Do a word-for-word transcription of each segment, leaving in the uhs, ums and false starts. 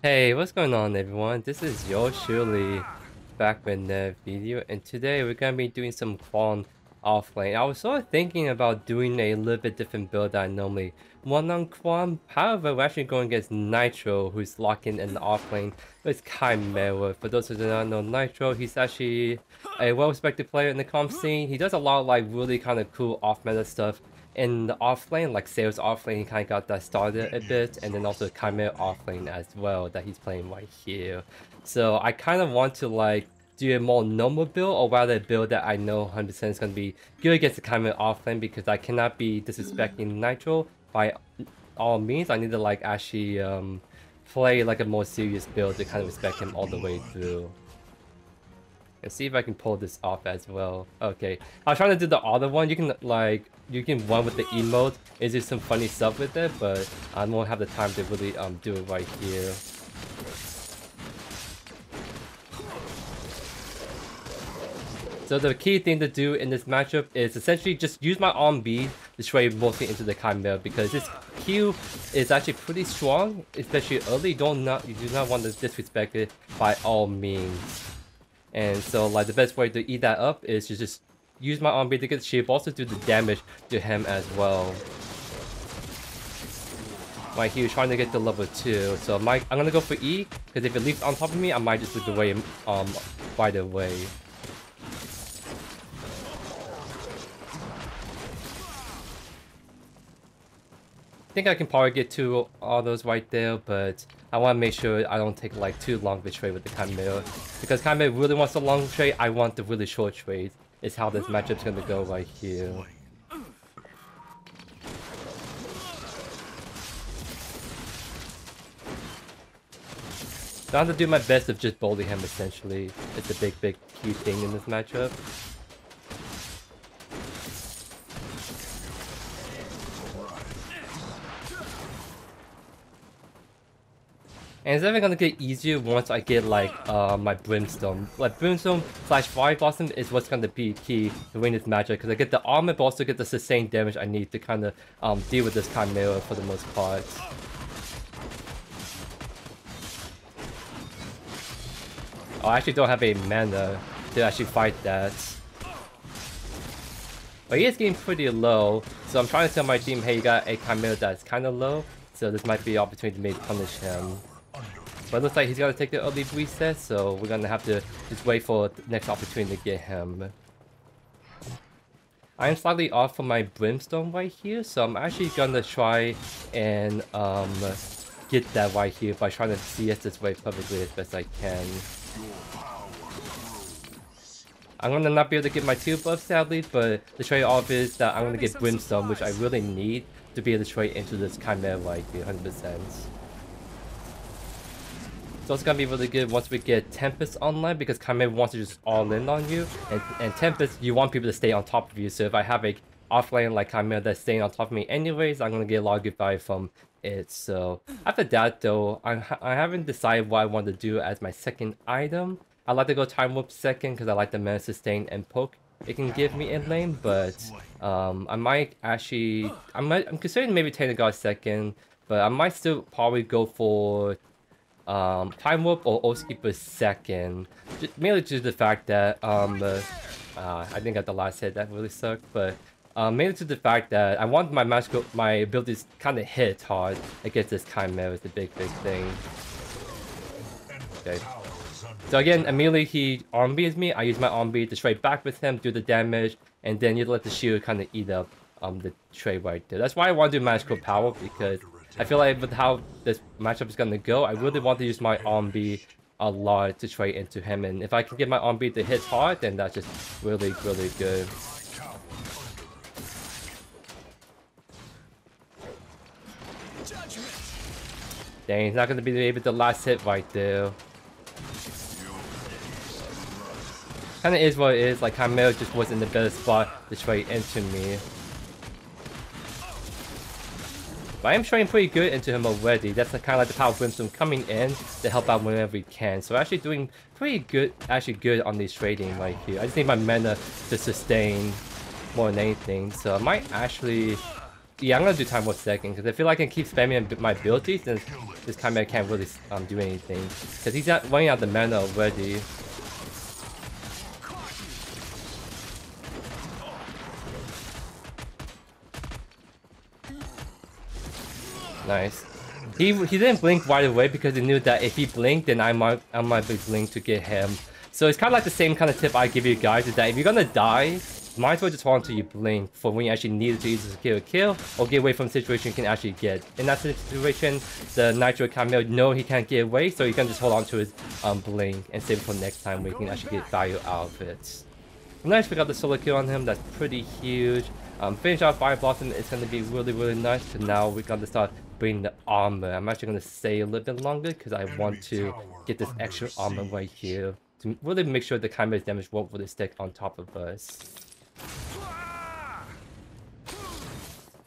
Hey, what's going on everyone? This is Yo Shirley back with another video, and today we're going to be doing some Kwang offlane. I was sort of thinking about doing a little bit different build than I normally one on Kwang. However, we're actually going against Nitro, who's locking in the offlane with Khaimera. For those who do not know Nitro, he's actually a well-respected player in the comp scene. He does a lot of like really kind of cool off-meta stuff in the offlane, like Sales offlane, he kind of got that started a bit, and then also Khaimera offlane as well that he's playing right here. So I kind of want to like do a more normal build, or rather a build that I know one hundred percent is going to be good against the Khaimera offlane, because I cannot be disrespecting Nitro by all means. I need to like actually um, play like a more serious build to kind of respect him all the way through. Let's see if I can pull this off as well. Okay, I was trying to do the other one. You can like, you can run with the emote. It's just some funny stuff with it, but I won't have the time to really um do it right here. So the key thing to do in this matchup is essentially just use my R M B to trade mostly into the Khaimera, because this Q is actually pretty strong, especially early. Don't not you do not want to disrespect it by all means. And so like the best way to eat that up is to just use my R M B to get sheep, also do the damage to him as well. Like he was trying to get to level two, so my, I'm gonna go for E, because if it leaps on top of me, I might just leap away um, right away. I think I can probably get to all those right there, but I want to make sure I don't take like too long of a trade with the Khaimera, because Khaimera really wants a long trade, I want the really short trade. Is how this matchup's gonna go right here. So I have to do my best of just bully him essentially. It's a big, big key thing in this matchup. And it's never gonna get easier once I get like uh, my Brimstone. Like Brimstone slash Fire Blossom is what's gonna be key to win this matchup, because I get the armor but also get the sustained damage I need to kind of um, deal with this Khaimera for the most part. Oh, I actually don't have a mana to actually fight that. But he is getting pretty low, so I'm trying to tell my team, hey, you got a Khaimera that's kind of low, so this might be an opportunity to maybe punish him. But it looks like he's gonna take the early reset, so we're gonna have to just wait for the next opportunity to get him. I am slightly off from my Brimstone right here, so I'm actually gonna try and um, get that right here by trying to C S this wave perfectly as best I can. I'm gonna not be able to get my two buffs sadly, but the trade-off is that I'm gonna get Brimstone, which I really need to be able to trade into this Khaimera right here, one hundred percent. So it's gonna be really good once we get Tempest online, because Khaimera wants to just all in on you, and, and Tempest, you want people to stay on top of you. So if I have a offlane like Khaimera that's staying on top of me anyways, I'm gonna get a lot of good value from it. So after that though, I, I haven't decided what I want to do as my second item. I like to go Time Warp second, because I like the mana sustain and poke it can give me in lane, but um, I might actually, I might, I'm considering maybe Tainted Guard second, but I might still probably go for Um, Time Warp or Oathkeeper second, just mainly due to the fact that um, uh, uh, I think at the last hit that really sucked, but uh, mainly due to the fact that I want my magical my abilities kind of hit hard against this Khaimera is the big big thing. Okay, so again, immediately he R M Bs me. I use my R M B to trade back with him, do the damage, and then you let the shield kind of eat up um the trade right there. That's why I want to do magical power, because I feel like with how this matchup is going to go, I really want to use my R M B a lot to trade into him, and if I can get my R M B to hit hard, then that's just really, really good. Dang, he's not going to be able to last hit right there. Kind of is what it is, like Khaimera just wasn't the better spot to trade into me. But I am trading pretty good into him already. That's kind of like the power of Brimstone coming in to help out whenever we can. So actually doing pretty good, actually good on these trading right here. I just need my mana to sustain more than anything. So I might actually Yeah, I'm gonna do Time Warp second, because I feel like I can keep spamming my abilities, and this Kymet can't really um, do anything. Because he's not running out the mana already. Nice. He he didn't blink right away because he knew that if he blinked, then I might I might be blinked to get him. So it's kind of like the same kind of tip I give you guys, is that if you're gonna die, might as well just hold until you blink for when you actually need it to use a kill, kill, or get away from the situation you can actually get. In that situation, the Nitro Khaimera know he can't get away, so you can just hold on to his um, blink and save it for next time where you can actually get value out of it. Nice, we got the solo kill on him. That's pretty huge. Um, finish off Fire Blossom is going to be really, really nice. So now we got to start bring the armor. I'm actually going to stay a little bit longer because I want to get this extra armor right here to really make sure the Chimera's damage won't really stick on top of us.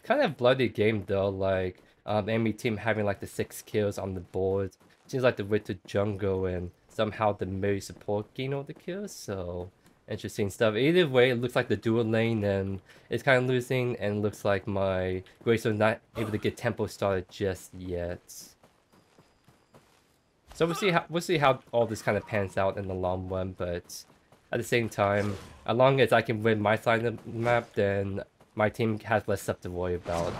Kind of bloody game though, like um, enemy team having like the six kills on the board. Seems like the way to jungle and somehow the Meryl support gain all the kills, so interesting stuff. Either way, it looks like the dual lane and it's kind of losing, and looks like my Greystone not able to get tempo started just yet. So we'll see how we'll see how all this kind of pans out in the long run, but at the same time, as long as I can win my side of the map, then my team has less stuff to worry about.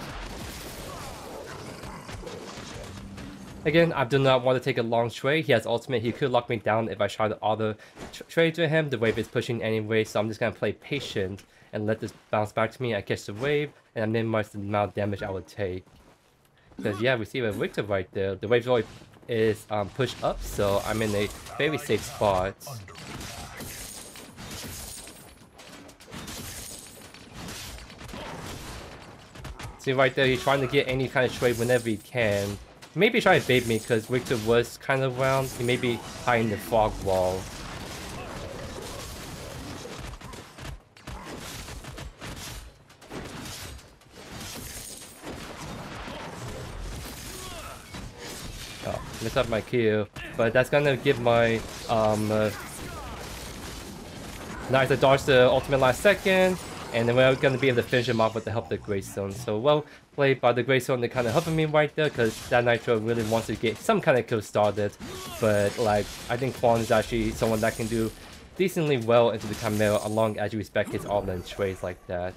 Again, I do not want to take a long trade. He has ultimate. He could lock me down if I try to auto tr trade to him. The wave is pushing anyway, so I'm just going to play patient and let this bounce back to me. I catch the wave, and I minimize the amount of damage I would take. Because, yeah, we see a Riktor right there. The wave really is um, pushed up, so I'm in a very safe spot. See right there, he's trying to get any kind of trade whenever he can. Maybe try to bait me because Riktor was kind of around. He may be high in the fog wall. Oh, messed up my Q. But that's gonna give my um. Uh... Nice, I dodged the ultimate last second. And then we're going to be able to finish him off with the help of the Greystone. So well played by the Greystone. They're kind of helping me right there because that Nitro really wants to get some kind of kill started. But like, I think Kwang is actually someone that can do decently well into the Khaimera along as you respect his armor and trades like that.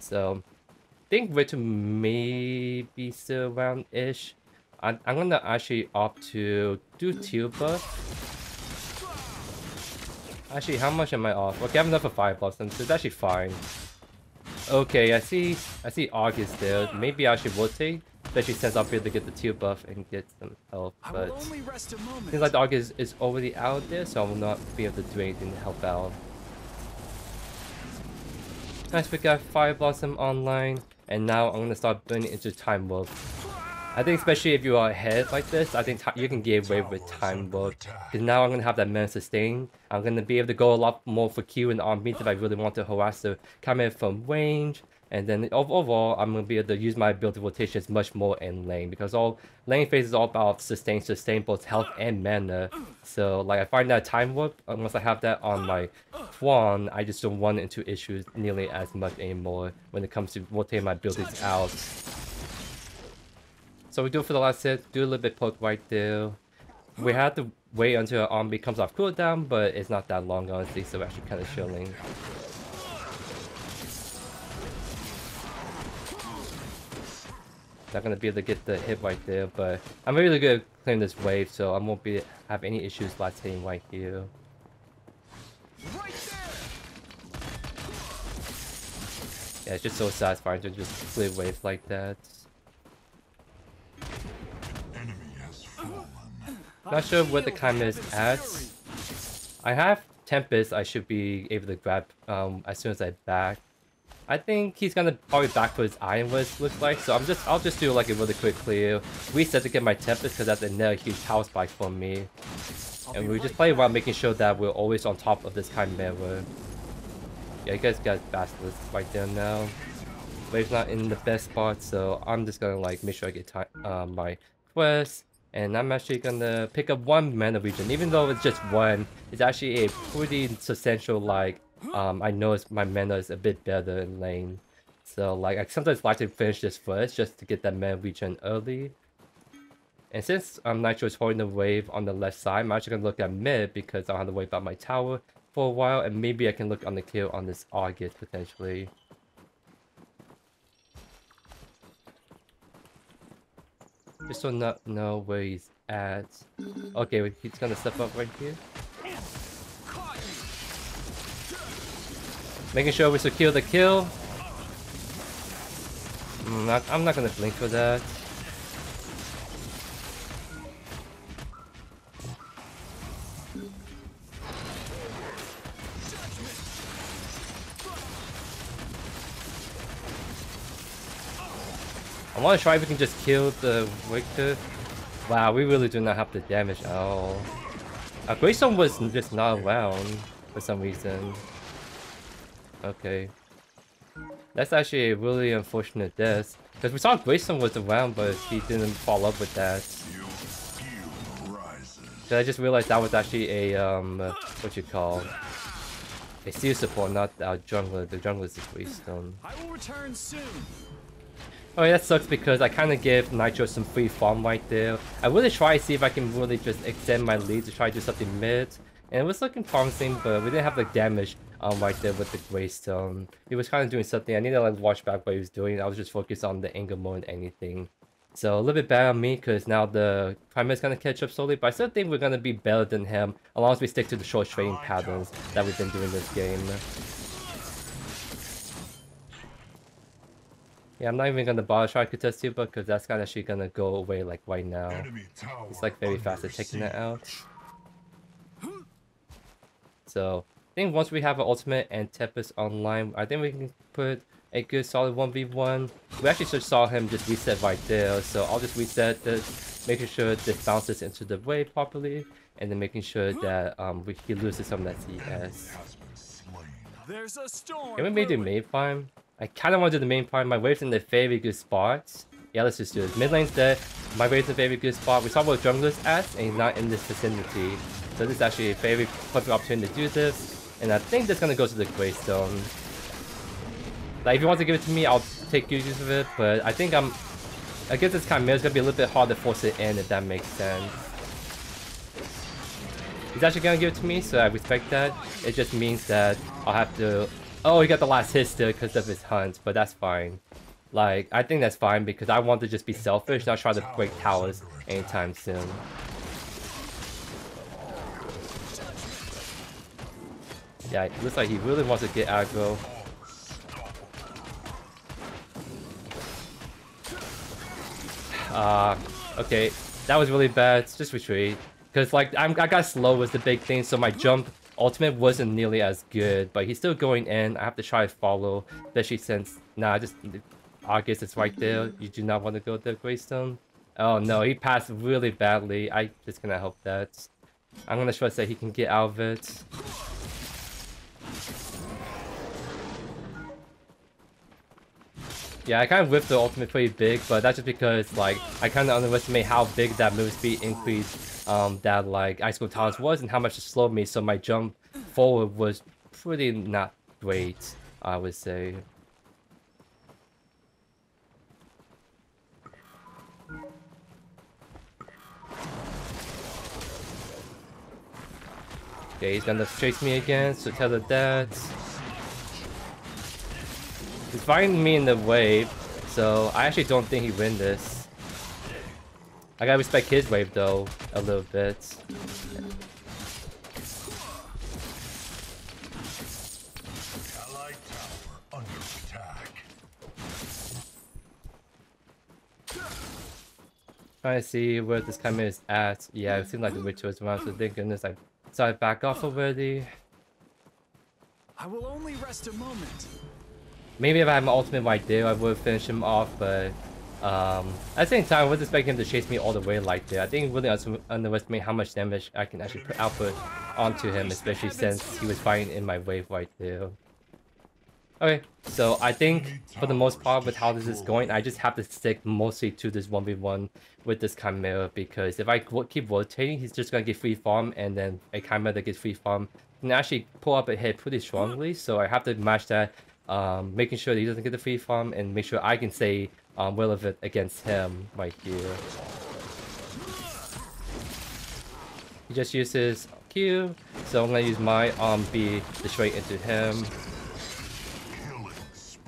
So I think Riktor may be still around-ish. I'm, I'm going to actually opt to do Tuba. Actually, how much am I off? Okay, I have enough for Fire Blossom, so it's actually fine. Okay, I see I see Argus there. Maybe I should rotate, especially since I'll be able to get the tier buff and get some help, but seems like the Argus is already out there, so I will not be able to do anything to help out. Nice, we got Fire Blossom online, and now I'm gonna start burning into Time Warp. I think especially if you are ahead like this, I think you can get away with Time Warp. Because now I'm going to have that mana sustain. I'm going to be able to go a lot more for Q and on beats if I really want to harass the Khaimera from range. And then overall, I'm going to be able to use my ability rotations much more in lane. Because all lane phase is all about sustain, sustain both health and mana. So like I find that Time Warp, once I have that on my Kwang, I just don't run into issues nearly as much anymore when it comes to rotating my abilities out. So we do it for the last hit, do a little bit poke right there. We have to wait until our army comes off cooldown, but it's not that long honestly, so we're actually kind of chilling. Not gonna be able to get the hit right there, but I'm really good at clearing this wave, so I won't be have any issues last hitting right here. Yeah, it's just so satisfying to just clear waves like that. Not sure where the Khaimera is at. I have Tempest I should be able to grab um, as soon as I back. I think he's gonna probably back for his Iron Wars looks like, so I'm just I'll just do like a really quick clear. Reset to get my Tempest because that's another huge house spike for me. And we just play around making sure that we're always on top of this Khaimera. Yeah, you guys got Basilisk right there now. Wave's not in the best spot, so I'm just gonna like make sure I get time uh, my quest. And I'm actually gonna pick up one mana region, even though it's just one. It's actually a pretty substantial, like, um, I noticed my mana is a bit better in lane. So like I sometimes like to finish this first just to get that mana regen early. And since um, Nitro is holding the wave on the left side, I'm actually going to look at mid because I'll have to wave out my tower for a while, and maybe I can look on the kill on this Argus potentially. Just do not know where he's at. Okay, he's going to step up right here. Making sure we secure the kill. I'm not, I'm not going to blink for that. I want to try if we can just kill the Riktor. Wow, we really do not have the damage at all. Our Greystone was just not around for some reason. Okay. That's actually a really unfortunate death. Because we saw Greystone was around, but he didn't follow up with that. Because I just realized that was actually a, um, what you call, a steel support, not our jungler. The jungler is the Greystone. I will return soon. Alright, that sucks because I kind of give Nitro some free farm right there. I really try to see if I can really just extend my lead to try to do something mid. And it was looking promising, but we didn't have the damage um, right there with the Greystone. He was kind of doing something. I need to like watch back what he was doing. I was just focused on the anger more than anything. So a little bit bad on me because now the Primal is going to catch up slowly. But I still think we're going to be better than him as long as we stick to the short trading patterns that we've been doing this game. Yeah, I'm not even gonna bother trying to contest you, but because that's kind of actually gonna go away like right now. It's like very fast at taking that out. So I think once we have our ultimate and Tempest online, I think we can put a good solid one v one. We actually just saw him just reset right there, so I'll just reset this, making sure this bounces into the wave properly, and then making sure that um we, he loses some of that C S. Can we maybe do main farm? I kind of want to do the main part. My wave's in the very good spot. Yeah, let's just do it. Mid lane's dead. My wave's in a very good spot. We saw what jungler's at, and he's not in this vicinity. So this is actually a very perfect opportunity to do this. And I think that's going to go to the Greystone. Like, if you want to give it to me, I'll take use of it. But I think I'm... I guess this Chimera is going to be a little bit hard to force it in, if that makes sense. He's actually going to give it to me, so I respect that. It just means that I'll have to... Oh, he got the last hit still because of his hunt, but that's fine. Like, I think that's fine because I want to just be selfish, not try to break towers anytime soon. Yeah, it looks like he really wants to get aggro. Uh, okay, that was really bad. Just retreat. Because, like, I'm, I got slow was the big thing, so my jump... ultimate wasn't nearly as good, but he's still going in. I have to try to follow, especially since nah, just Argus is right there. You do not want to go there, Greystone. Oh no, he passed really badly. I just gonna help that. I'm gonna trust that he can get out of it. Yeah, I kind of whipped the ultimate pretty big, but that's just because like I kind of underestimate how big that move speed increase. Um, that like Ice Cold Towers was and how much it slowed me, so my jump forward was pretty not great, I would say. Okay, he's gonna chase me again, so tell her that. He's finding me in the wave, so I actually don't think he win this. I gotta respect his wave though, a little bit. Allied tower under attack. Trying to see where this Chimera is at. Yeah, it seemed like the witch was around, so thank goodness I started back off already. I will only rest a moment. Maybe if I had my ultimate right there, I would finish him off, but Um, at the same time, I was expecting him to chase me all the way like that. I think really underestimate how much damage I can actually put output onto him, especially since he was fighting in my wave right there. Okay, so I think for the most part with how this is going, I just have to stick mostly to this one v one with this Chimera, because if I keep rotating, he's just going to get free farm, and then a Chimera that gets free farm can actually pull up a hit pretty strongly, so I have to match that um, making sure that he doesn't get the free farm, and make sure I can stay um, relevant against him right here. He just uses Q, so I'm gonna use my arm B to straight into him. He's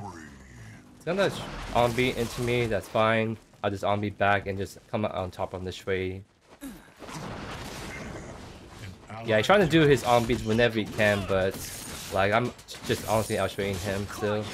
gonna arm B into me, that's fine. I'll just arm B back and just come out on top on this way. Yeah, he's trying to do his arm beats whenever he can, but like I'm just honestly outraining him still.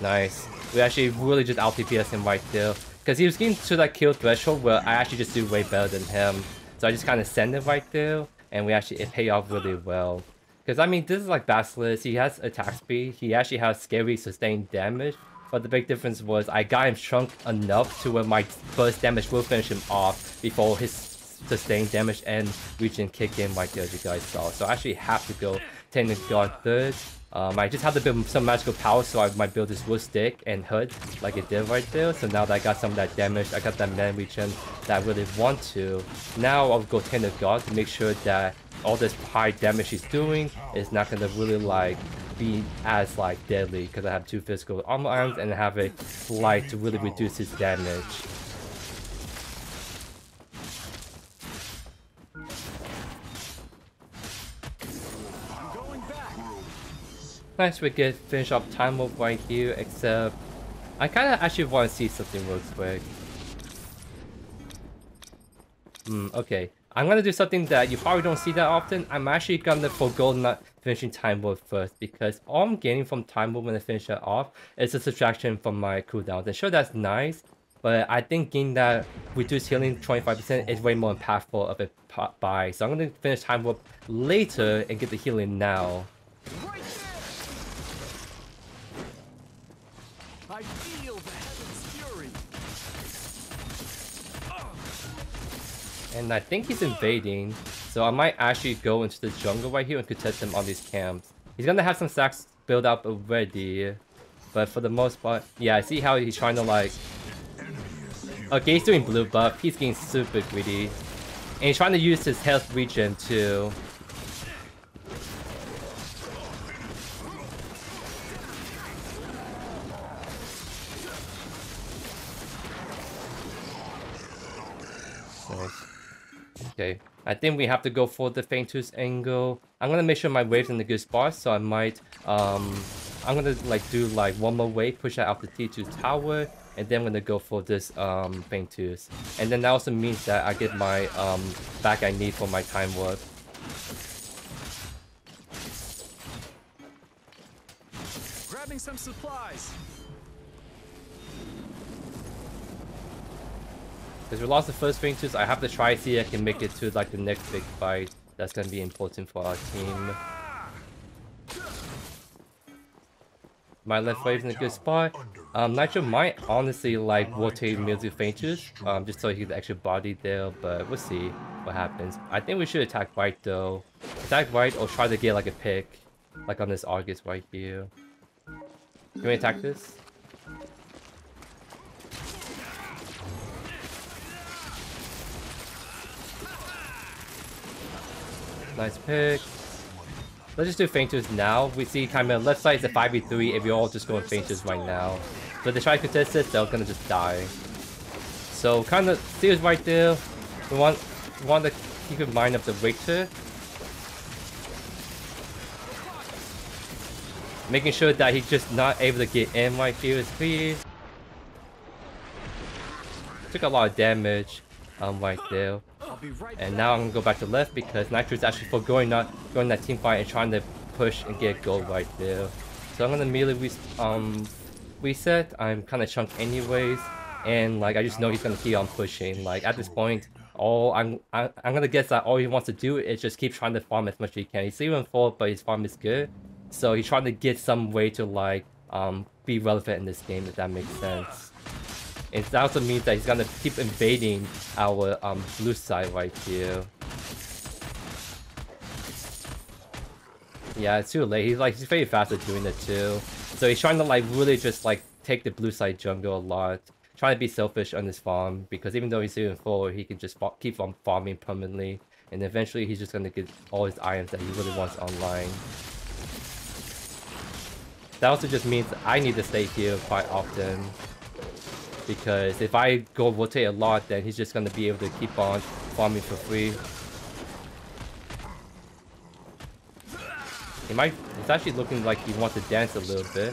Nice. We actually really just out T P S him right there, because he was getting to that kill threshold where I actually just do way better than him. So I just kind of send it right there, and we actually it paid off really well. Because I mean, this is like Basilisk. He has attack speed. He actually has scary sustained damage. But the big difference was I got him shrunk enough to where my first damage will finish him off before his sustained damage and region kick in right there, as you guys saw. So I actually have to go Tainted Guard third. Um, I just have to build some magical power, so I might build this wood stick and hood like it did right there. So now that I got some of that damage, I got that man region that I really want to. Now I'll go Tainted Guard to make sure that all this high damage he's doing is not going to really like be as like deadly, because I have two physical armor arms and I have a flight to really reduce his damage. Nice, we get finish up Time Warp right here, except I kind of actually want to see something real quick. Hmm, okay. I'm gonna do something that you probably don't see that often. I'm actually gonna forego not finishing Time Warp first, because all I'm gaining from Time Warp when I finish that off is a subtraction from my cooldowns. And sure, that's nice, but I think getting that reduced healing twenty-five percent is way more impactful of a buy. So I'm gonna finish Time Warp later and get the healing now. Right there. I feel the heaven's fury. And I think he's invading, so I might actually go into the jungle right here and contest him on these camps. He's gonna have some stacks built up already, but for the most part, yeah, I see how he's trying to like... Okay, he's doing blue buff, he's getting super greedy. And he's trying to use his health regen too. Nice. Okay, I think we have to go for the Fangtooth angle. I'm gonna make sure my wave's in the good spot, so I might, um, I'm gonna like do like one more wave, push that out the T two tower, and then I'm gonna go for this um Fangtooth. And then that also means that I get my um back I need for my Time Warp. Grabbing some supplies. Because we lost the first Fangtooth, I have to try to see if I can make it to like the next big fight. That's gonna be important for our team. My left wave's in a good spot. Um, Nitro might honestly like rotate me to Fangtooth, um, just so he can actually body there, but we'll see what happens. I think we should attack right though. Attack right or try to get like a pick, like on this Argus right here. Can we attack this? Nice pick. Let's just do Fangtooth now. We see Khaimera left side is a five v three if you're all just going Fangtooth right now. But they try to contest it, they're gonna just die. So kind of serious right there. We want we want to keep in mind of the Riktor, making sure that he's just not able to get in right here is clear. Took a lot of damage um right there. And now I'm gonna go back to left because Nitro is actually foregoing not going that team fight and trying to push and get gold right there. So I'm gonna immediately res um reset. I'm kind of chunked anyways, and like I just know he's gonna keep on pushing. Like at this point, all I'm I, I'm gonna guess that all he wants to do is just keep trying to farm as much as he can. He's even full, but his farm is good, so he's trying to get some way to like um be relevant in this game, if that makes sense. And that also means that he's gonna keep invading our um, blue side right here. Yeah, it's too late. He's like he's very fast at doing it too. So he's trying to like really just like take the blue side jungle a lot. trying to be selfish on his farm, because even though he's doing four, he can just fa keep on farming permanently, and eventually he's just going to get all his items that he really wants online. That also just means I need to stay here quite often, because if I go rotate a lot, then he's just going to be able to keep on farming for free. He might, it's actually looking like he wants to dance a little bit.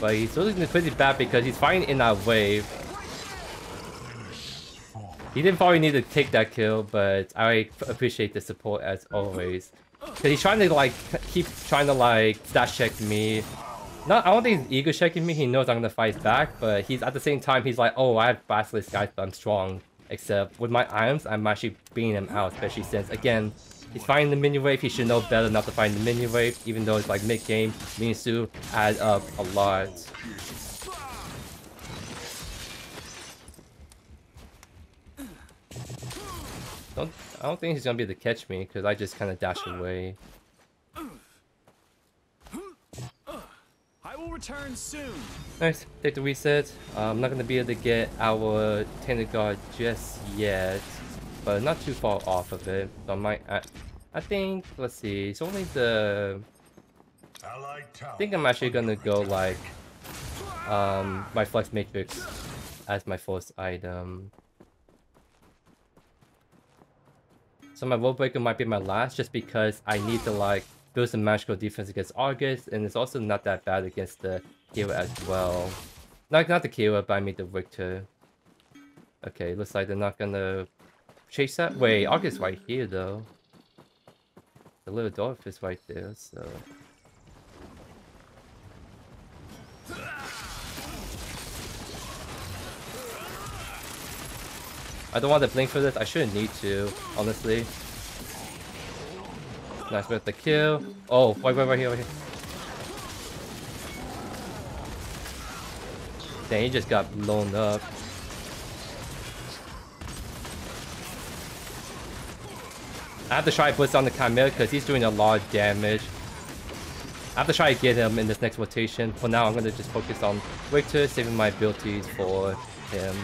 But he's looking pretty bad because he's fighting in our wave. He didn't probably need to take that kill, but I appreciate the support as always. Cause he's trying to like keep trying to like stat check me. Not, I don't think he's ego checking me. He knows I'm gonna fight back, but he's at the same time he's like, oh, I have Basilisk guys, but I'm strong. Except with my items, I'm actually beating him out, especially since again he's fighting the minion wave. He should know better not to fight the minion wave, even though it's like mid game. Minions do add up a lot. Don't. I don't think he's gonna be able to catch me because I just kind of dash away. I will return soon. Nice, take the reset. Uh, I'm not gonna be able to get our Tainted Guard just yet, but not too far off of it. So I might. I, I think. Let's see. It's only the. I think I'm actually gonna go like um my Flux Matrix as my first item. So my Worldbreaker might be my last, just because I need to like build some magical defense against Argus, and it's also not that bad against the Khaimera as well. Not, not the Khaimera, but I mean the Riktor. Okay, looks like they're not gonna chase that. Wait, Argus right here though. The little dwarf is right there, so... I don't want to blink for this. I shouldn't need to, honestly. Nice with the kill. Oh, wait, wait, right here, right here. Dang, he just got blown up. I have to try to blitz on the Chimera because he's doing a lot of damage. I have to try to get him in this next rotation. For now, I'm going to just focus on Riktor, saving my abilities for him.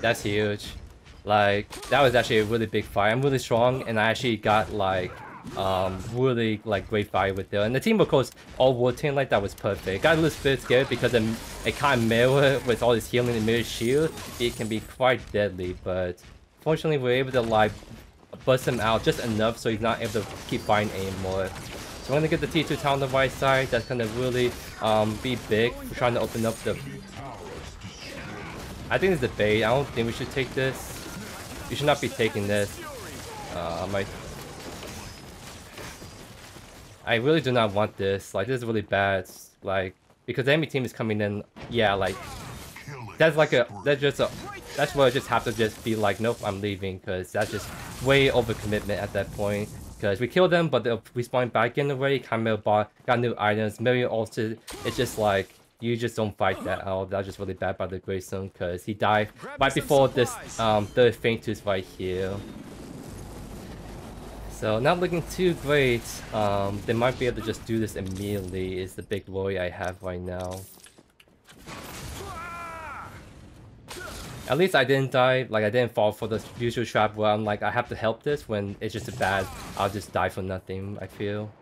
That's huge. Like, that was actually a really big fight. I'm really strong, and I actually got like um really like great fight with them. And the team, of course, all rotating like that was perfect. Got a little bit scared because a, a Chimera with all this healing and mirror shield, it can be quite deadly, but fortunately we're able to like bust him out just enough so he's not able to keep fighting anymore. So I'm gonna get the T two town on the right side. That's gonna really um be big. We're trying to open up the I think it's a bait. I don't think we should take this. You should not be taking this. Uh, my... I really do not want this. Like, this is really bad. Like, because the enemy team is coming in. Yeah, like that's like a that's just a that's where I just have to just be like, nope, I'm leaving, because that's just way over commitment at that point. Because we killed them, but they respawn back in already. Chimera bought got new items. Meryl also. It's just like. You just don't fight that out. That was just really bad by the Greystone because he died right before this um, third Fangtooth right here. So not looking too great. Um, they might be able to just do this immediately is the big worry I have right now. At least I didn't die. Like, I didn't fall for the usual trap where I'm like, I have to help this when it's just bad. I'll just die for nothing, I feel.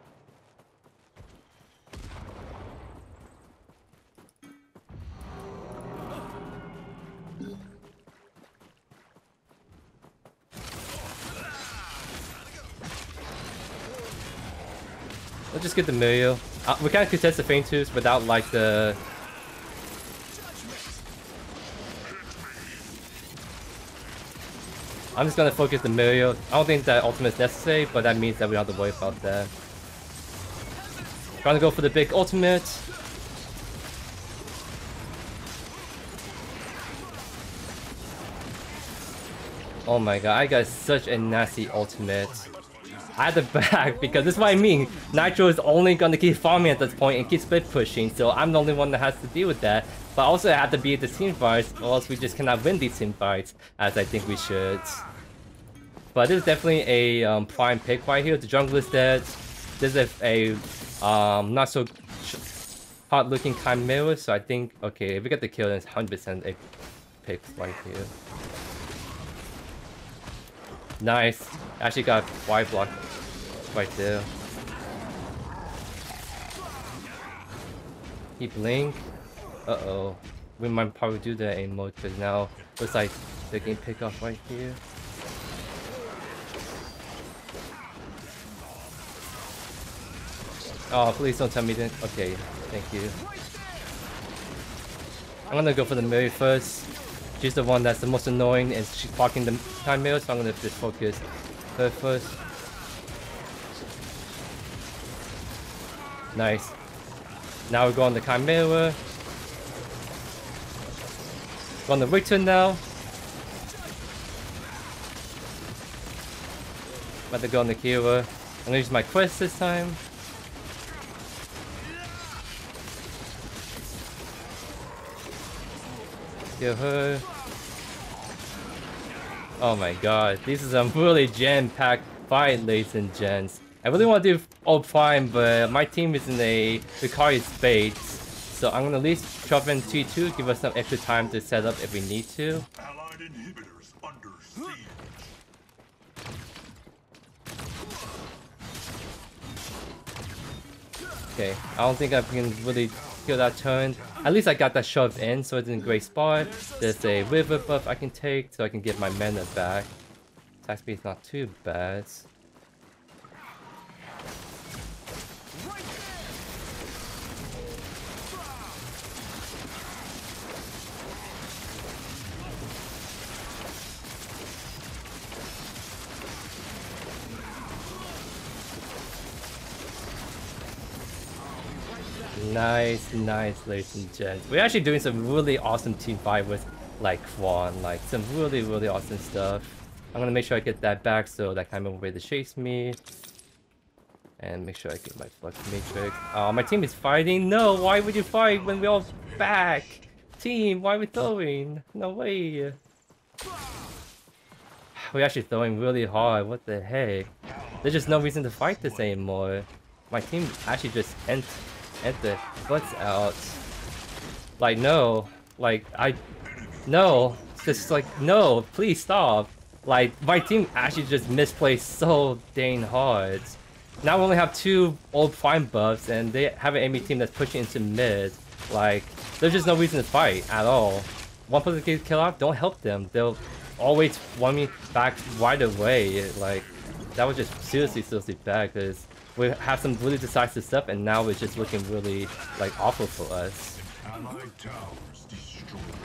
Let's just get the Meryl. Uh, we can't contest the Fangtooth without like the... I'm just gonna focus the Meryl. I don't think that ultimate is necessary, but that means that we don't have to worry about that. Trying to go for the big ultimate. Oh my god, I got such a nasty ultimate. at the back, because that's what I mean. Nitro is only going to keep farming at this point and keep split pushing, so I'm the only one that has to deal with that. But also I have to beat the team fights, or else we just cannot win these team fights, as I think we should. But this is definitely a um, prime pick right here. The jungle is dead. This is a um, not so hot looking Khaimera, so I think, okay, if we get the kill, then it's one hundred percent a pick right here. Nice. Actually got a wide block right there. He blinked. Uh-oh. We might probably do that in mode, because now looks like they're getting picked off right here. Oh, please don't tell me that. Okay, thank you. I'm gonna go for the Meryl first. She's the one that's the most annoying, and she's blocking the time mirror, so I'm gonna just focus her first. Nice. Now we go on the Khaimera. Go on the Riktor now. About to go on the Kira. I'm gonna use my quest this time. Kill her. Oh my god, this is a really jam-packed fight, ladies and gents. I really want to do Old Prime, but my team is in a Vicarious Bait, so I'm gonna at least drop in T two, give us some extra time to set up if we need to. Allied inhibitors under siege. Okay, I don't think I can really kill that turn. At least I got that shove in, so it's in a great spot. There's a river buff I can take, so I can get my mana back. Attack speed is not too bad. Nice, nice, ladies and gents. We're actually doing some really awesome team fight with like Kwang, like some really, really awesome stuff. I'm gonna make sure I get that back so that kind of way to chase me. And make sure I get my Flux Matrix. Oh, my team is fighting. No, why would you fight when we're all back? Team, why are we throwing? No way. We're actually throwing really hard. What the heck? There's just no reason to fight this anymore. My team actually just ends. Get the butts out. Like, no. Like, I... No. It's just like, no, please stop. Like, my team actually just misplayed so dang hard. Now we only have two Old Prime buffs, and they have an enemy team that's pushing into mid. Like, there's just no reason to fight at all. One person gets killed off, don't help them. They'll always want me back right away. Like, that was just seriously, seriously bad, because we have some really decisive stuff, and now it's just looking really like awful for us.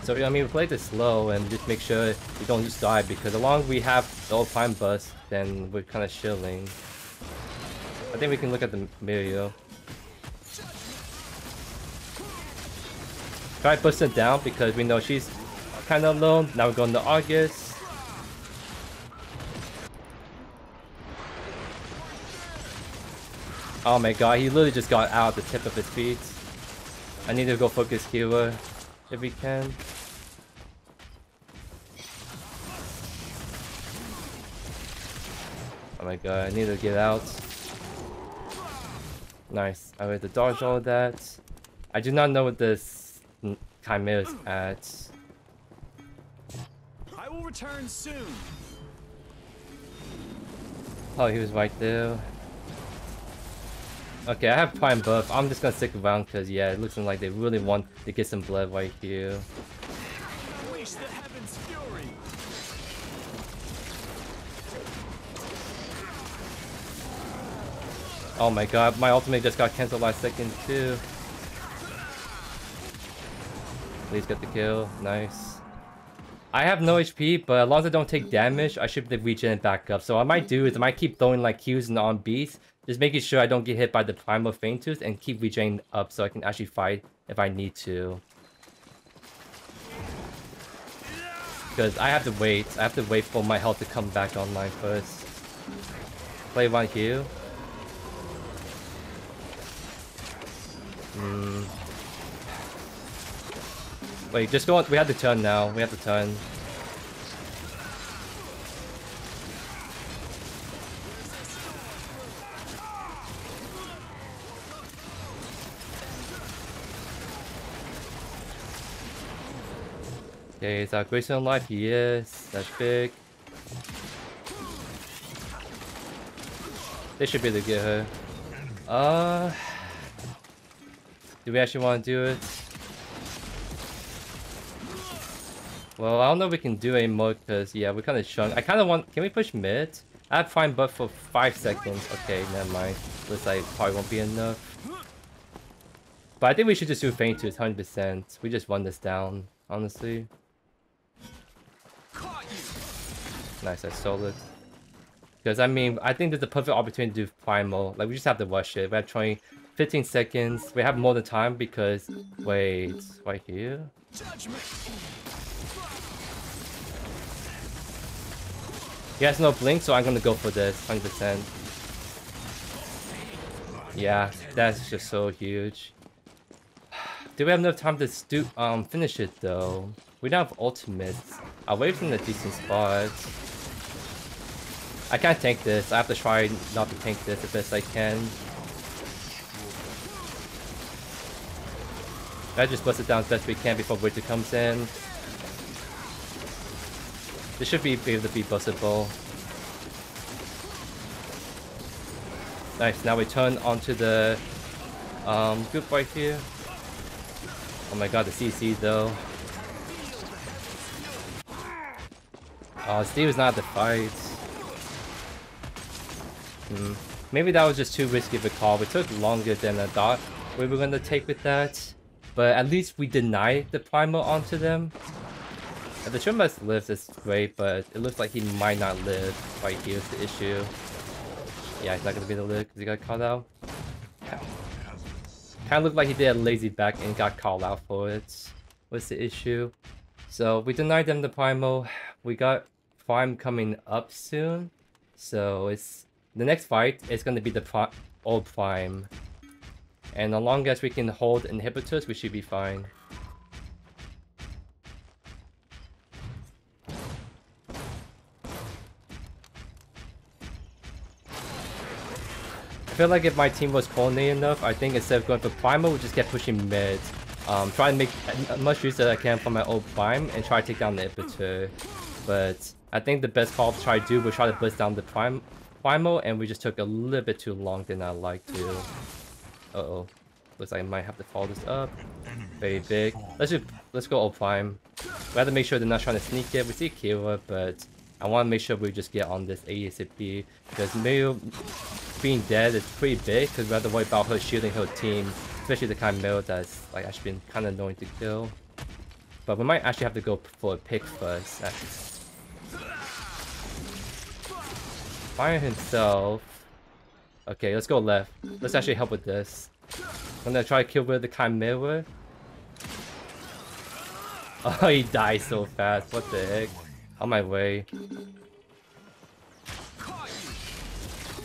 So yeah, I mean, we play this slow and just make sure we don't just die, because the longer we have the Old Prime bust, then we're kind of chilling. I think we can look at the Meryl. Try to bust her down because we know she's kind of alone. Now we're going to Argus. Oh my god, he literally just got out the tip of his feet. I need to go focus Kira if we can. Oh my god, I need to get out. Nice, I had to dodge all of that. I do not know what this Khaimera is at. I will return soon. Oh, he was right there. Okay, I have Prime buff. I'm just gonna stick around because, yeah, it looks like they really want to get some blood right here. Wish the heavens fury. Oh my god, my ultimate just got cancelled last second, too. Please get the kill. Nice. I have no H P, but as long as I don't take damage, I should be regen back up. So what I might do is I might keep throwing like Qs and on Bs, just making sure I don't get hit by the Primal Fangtooth, and keep regening up so I can actually fight if I need to. Because I have to wait. I have to wait for my health to come back online first. Play one kill. Mm. Wait, just go on. We have to turn now. We have to turn. Okay, is our Greystone life? Yes, that's big. They should be able to get her. Uh, do we actually want to do it? Well, I don't know if we can do a mode because, yeah, we're kind of shrunk. I kind of want... Can we push mid? I have Prime buff for five seconds. Okay, never mind. Looks like probably won't be enough. But I think we should just do Fangtooth one hundred percent. We just run this down, honestly. Nice, that's solid. Because, I mean, I think there's a perfect opportunity to do Primal. Like, we just have to rush it. We have twenty, fifteen seconds. We have more than time because... Wait, right here? He has no blink, so I'm gonna go for this, one hundred percent. Yeah, that's just so huge. Do we have enough time to stu um finish it though? We don't have ultimates. Our wave's in a decent spot. I can't tank this. I have to try not to tank this the best I can. I just bust it down as best we can before Witcher comes in. This should be able to be bustable. Nice, now we turn onto the um, group right here. Oh my god, the C C though. Oh, Steve is not the fight. Hmm. Maybe that was just too risky of a call. It took longer than I thought we were going to take with that. But at least we denied the Primal onto them. If the Trimest lives, it's great, but it looks like he might not live. Right here's the issue. Yeah, he's not gonna be able to live because he got called out. Kinda looked like he did a lazy back and got called out for it. What's the issue? So we denied them the Primal. We got Prime coming up soon. So it's the next fight is gonna be the Pri Old Prime. And as long as we can hold inhibitors, we should be fine. I feel like if my team was coordinated enough, I think instead of going for Primal, we just kept pushing mid. Um, try to make as much use as I can from my Old Prime and try to take down the Inhibitor. But I think the best call to try to do was try to blitz down the prime Primal, and we just took a little bit too long than I like to. Uh-oh. Looks like I might have to follow this up. Very big. Let's just, let's go Old Prime. We have to make sure they're not trying to sneak it. We see Kira, but I want to make sure we just get on this ASAP because Meryl being dead is pretty big because we have to worry about her shielding her team, especially the kind of Meryl that's like actually been kind of annoying to kill. But we might actually have to go for a pick first. Fire himself. Okay, let's go left. Let's actually help with this. I'm gonna try to kill with the kind of Meryl. Oh, he dies so fast. What the heck? On my way.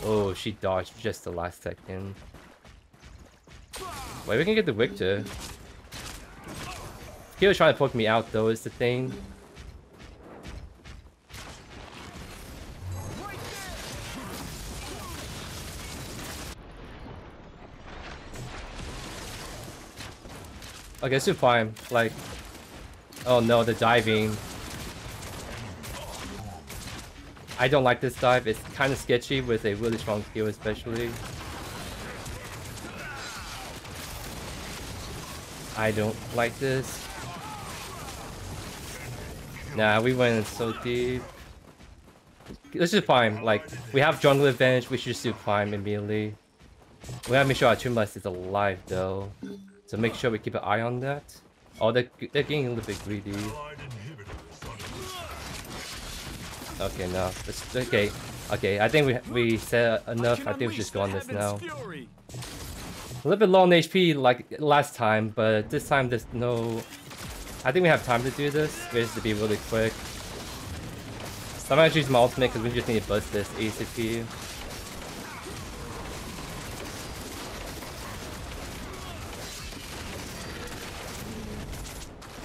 Oh, she dodged just the last second. Wait, we can get the Riktor. He was trying to poke me out though, is the thing. Okay, it's too fine. Like... Oh no, they're diving. I don't like this dive, it's kind of sketchy with a really strong skill especially. I don't like this. Nah, we went in so deep. Let's just Prime, like, we have jungle advantage, we should just do Prime immediately. We gotta make sure our Trimblast is alive though. So make sure we keep an eye on that. Oh, they're, they're getting a little bit greedy. Okay, no. It's, okay, okay. I think we we said enough. I think we just go on this now. A little bit low on H P like last time, but this time there's no. I think we have time to do this. We just have to be really quick. So I'm gonna choose my ultimate because we just need to bust this A C P.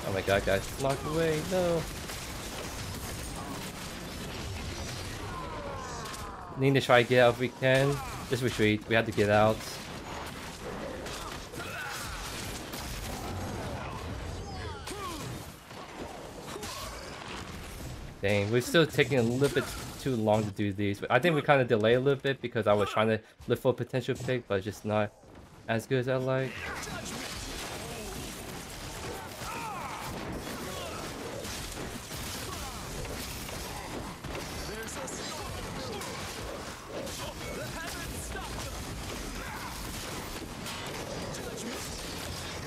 Oh my god, guys, block away, no! Need to try to get out if we can. Just retreat, we have to get out. Dang, we're still taking a little bit too long to do these. I think we kind of delay a little bit because I was trying to look for a potential pick, but just not as good as I like.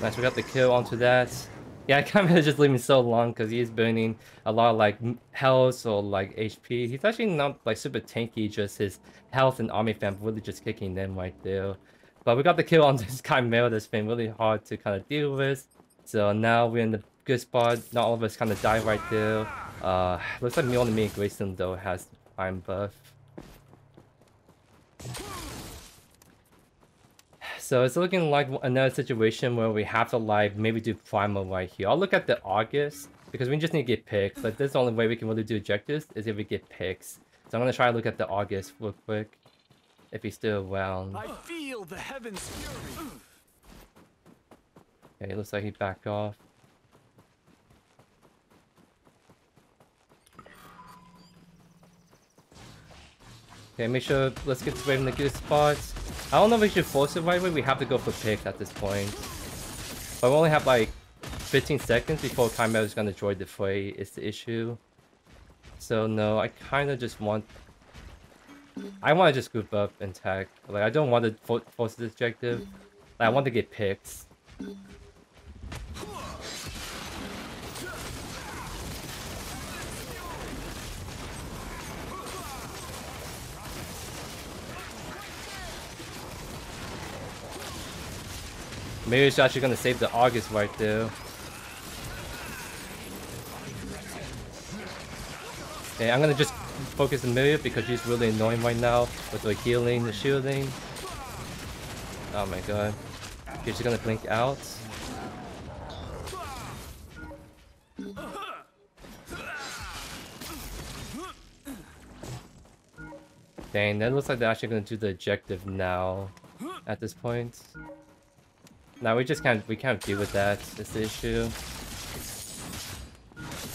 Nice, we got the kill onto that. Yeah, I can't really just leave him so long because he is burning a lot of like health or like H P. He's actually not like super tanky, just his health and army fam really just kicking them right there. But we got the kill on this Khaimera that's been really hard to kind of deal with. So now we're in the good spot. Not all of us kind of die right there. Uh, looks like me only me and Greystone though has the prime buff. So it's looking like another situation where we have to like maybe do Primal right here. I'll look at the Argus because we just need to get picks. But this is the only way we can really do objectives is if we get picks. So I'm gonna try to look at the Argus real quick. If he's still around. I feel the heavens fury. Okay, it looks like he backed off. Okay, make sure let's get away from the good spots. I don't know if we should force it right away. We have to go for picks at this point. But we only have like fifteen seconds before Khaimera is gonna join the fray is the issue. So no, I kinda just want I want to just group up and tag. Like, I don't want to fo force this objective. Like, I want to get picks. Maybe it's actually gonna save the Argus right there. Okay, I'm gonna just focus the Meryl because she's really annoying right now with the healing, the shielding. Oh my god. Okay, she's gonna blink out. Dang, that looks like they're actually gonna do the objective now at this point. Now we just can't we can't deal with that, it's the issue.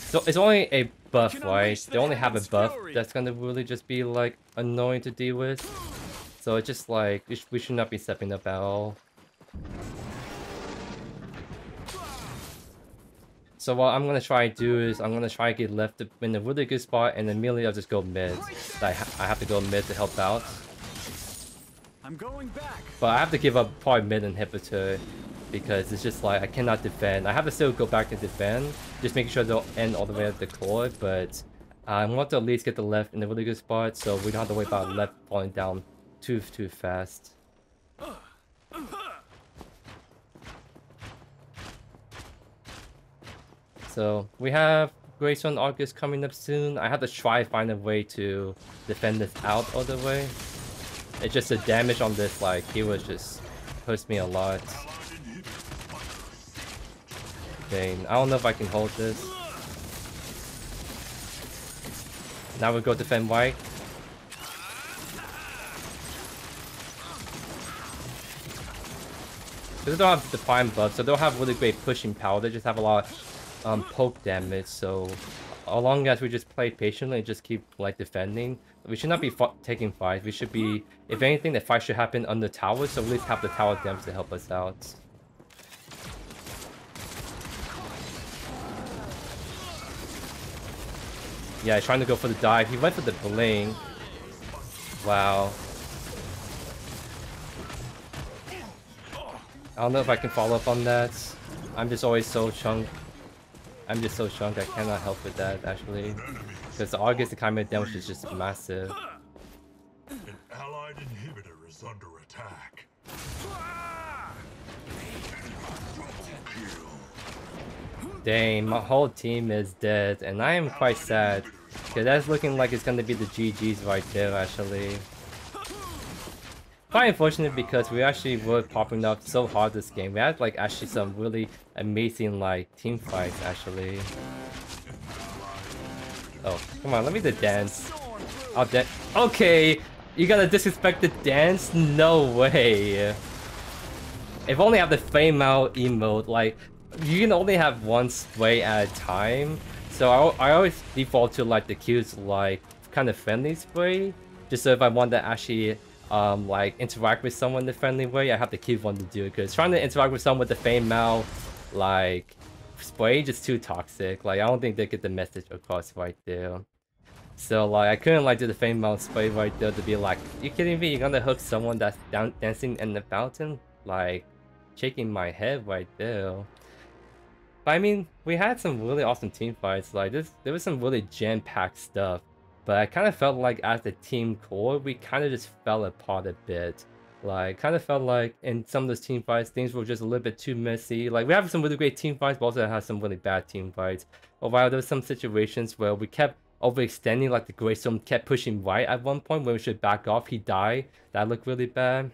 So it's only a buff, right? They only have a buff that's gonna really just be like annoying to deal with. So it's just like we should not be stepping up at all. So what I'm gonna try to do is I'm gonna try to get left in a really good spot, and immediately I'll just go mid. I ha I have to go mid to help out. I'm going back. But I have to give up probably mid and inhibitor. Because it's just like I cannot defend. I have to still go back and defend, just making sure they'll end all the way at the core. But I want to at least get the left in a really good spot, so we don't have to worry about left falling down too too fast. So we have Greystone Argus coming up soon. I have to try find a way to defend this out all the way. It's just the damage on this like he was just pushed me a lot. I don't know if I can hold this. Now we go defend right. They don't have the prime buff, so they don't have really great pushing power. They just have a lot of um, poke damage. So as long as we just play patiently and just keep like defending, we should not be taking fights. We should be, if anything, the fight should happen on the tower. So at least have the tower damage to help us out. Yeah, he's trying to go for the dive. He went for the bling. Wow. I don't know if I can follow up on that. I'm just always so chunk. I'm just so chunk. I cannot help with that, actually. Because the Argus, the Kymet damage is just massive. An allied inhibitor is under attack. Dang, my whole team is dead, and I am quite sad. Cause that's looking like it's gonna be the G Gs right there, actually. quite unfortunate because we actually were popping up so hard this game. We had like actually some really amazing like team fights actually. Oh, come on, let me the dance. I'll da- Okay, you gotta disrespect the dance? No way. If only I have the flame out emote, like you can only have one spray at a time. So I, I always default to like the cues like kind of friendly spray. Just so if I want to actually um, like interact with someone in a friendly way, I have the cute one to do it. Because trying to interact with someone with the fame mouth like spray just too toxic. Like I don't think they get the message across right there. So like I couldn't like do the fame mouth spray right there to be like, you kidding me? You're gonna hook someone that's down dancing in the fountain? Like shaking my head right there. But I mean, we had some really awesome team fights. Like this, there was some really jam-packed stuff. But I kind of felt like as a team core, we kind of just fell apart a bit. Like, kind of felt like in some of those team fights, things were just a little bit too messy. Like, we have some really great team fights, but also have some really bad team fights. Or while there were some situations where we kept overextending, like the Greystone kept pushing right at one point when we should back off, he died. That looked really bad.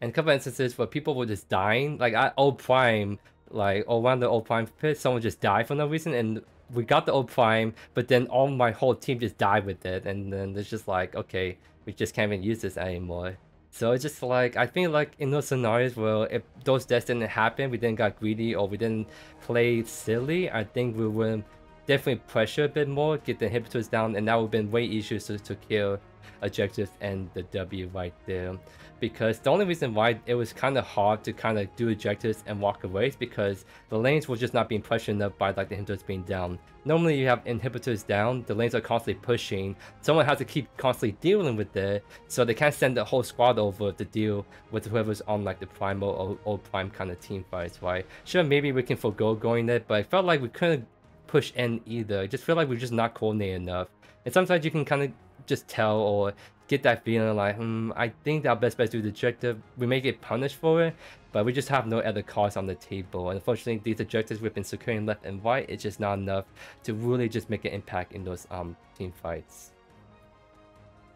And a couple of instances where people were just dying, like at Old Prime, like or around the Old Prime pit, someone just died for no reason, and we got the Old Prime, but then all my whole team just died with it, and then it's just like, okay, we just can't even use this anymore. So it's just like, I think like in those scenarios where if those deaths didn't happen, we didn't got greedy or we didn't play silly, I think we would definitely pressure a bit more, get the inhibitors down, and that would have been way easier to, to kill objectives and the W right there. Because the only reason why it was kind of hard to kind of do objectives and walk away is because the lanes were just not being pressured up by like the inhibitors being down. Normally you have inhibitors down, the lanes are constantly pushing, someone has to keep constantly dealing with it, so they can't send the whole squad over to deal with whoever's on like the Primal or Old Prime kind of team fights, right? Sure, maybe we can forego going there, but I felt like we couldn't push in either. I just feel like we're just not coordinated enough. And sometimes you can kind of just tell or get that feeling like, hmm, I think our best bet is to do the objective. We may get punished for it, but we just have no other cards on the table. And unfortunately, these objectives we've been securing left and right, it's just not enough to really just make an impact in those um team fights.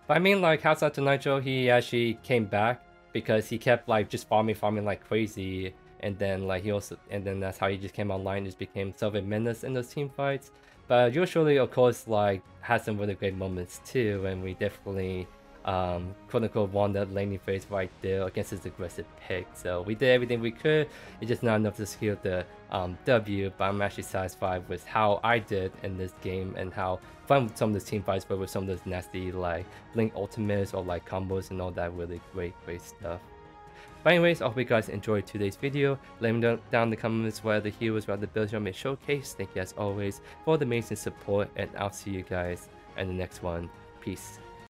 But I mean, like, hats out to Nitro, he actually came back because he kept like just farming, farming like crazy. And then like he also, and then that's how he just came online, just became sort of a menace in those team fights. But Yo Shirley, of course, like, had some really great moments too, and we definitely, um, quote-unquote, won that laning phase right there against his aggressive pick. So we did everything we could, it's just not enough to secure the um, W, but I'm actually satisfied with how I did in this game and how fun some of those team fights were with some of those nasty, like, blink ultimates or, like, combos and all that really great, great stuff. But anyways, I hope you guys enjoyed today's video. Let me know down in the comments what other heroes, what other builds you want me to showcase. Thank you as always for the amazing support, and I'll see you guys in the next one. Peace.